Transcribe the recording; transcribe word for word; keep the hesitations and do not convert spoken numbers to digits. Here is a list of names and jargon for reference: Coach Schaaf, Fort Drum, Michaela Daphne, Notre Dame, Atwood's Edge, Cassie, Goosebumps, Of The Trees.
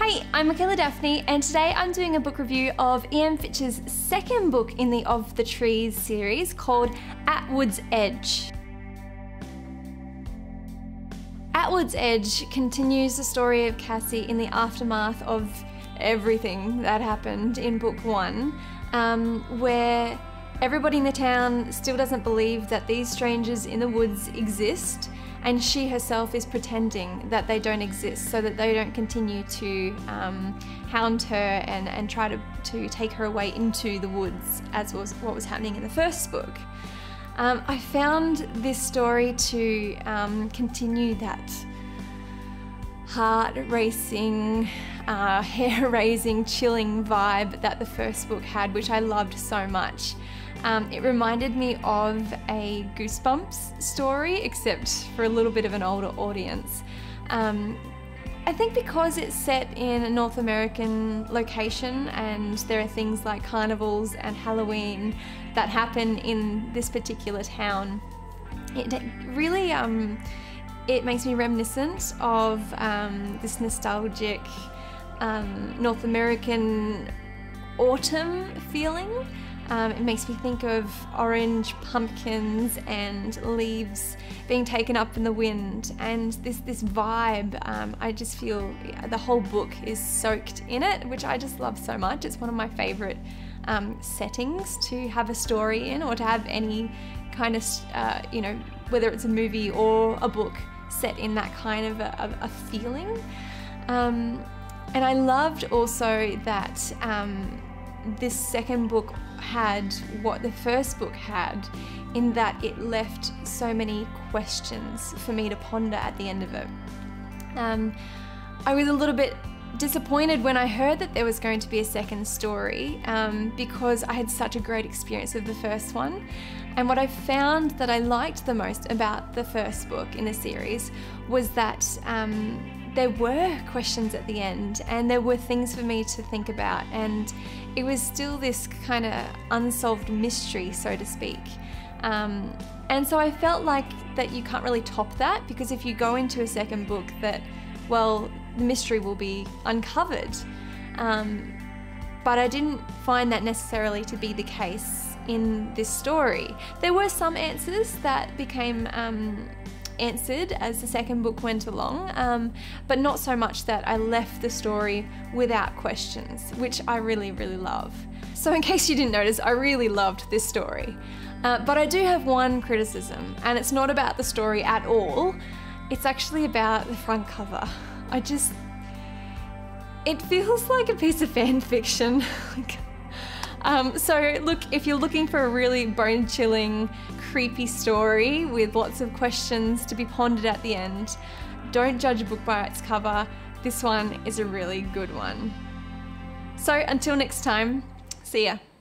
Hey, I'm Michaela Daphne, and today I'm doing a book review of E M Fitch's second book in the Of The Trees series called Atwood's Edge. Atwood's Edge continues the story of Cassie in the aftermath of everything that happened in book one, um, where everybody in the town still doesn't believe that these strangers in the woods exist, and she herself is pretending that they don't exist so that they don't continue to um, hound her and, and try to, to take her away into the woods, as was what was happening in the first book. Um, I found this story to um, continue that heart-racing, uh, hair-raising, chilling vibe that the first book had, which I loved so much. Um, it reminded me of a Goosebumps story, except for a little bit of an older audience. Um, I think because it's set in a North American location and there are things like carnivals and Halloween that happen in this particular town, it really um, it makes me reminiscent of um, this nostalgic um, North American autumn feeling. Um, it makes me think of orange pumpkins and leaves being taken up in the wind, and this, this vibe, um, I just feel the whole book is soaked in it, which I just love so much. It's one of my favourite um, settings to have a story in, or to have any kind of, uh, you know, whether it's a movie or a book set in that kind of a, a feeling. Um, and I loved also that um, this second book had what the first book had, in that it left so many questions for me to ponder at the end of it. Um, I was a little bit disappointed when I heard that there was going to be a second story um, because I had such a great experience with the first one. And what I found that I liked the most about the first book in the series was that um, there were questions at the end, and there were things for me to think about, and it was still this kind of unsolved mystery, so to speak. Um, and so I felt like that you can't really top that, because if you go into a second book that, well, the mystery will be uncovered. Um, but I didn't find that necessarily to be the case in this story. There were some answers that became um, answered as the second book went along, um, but not so much that I left the story without questions, which I really, really love. So in case you didn't notice, I really loved this story. Uh, but I do have one criticism, and it's not about the story at all. It's actually about the front cover. I just... it feels like a piece of fan fiction. Um, so look, if you're looking for a really bone-chilling, creepy story with lots of questions to be pondered at the end, don't judge a book by its cover. This one is a really good one. So until next time, see ya.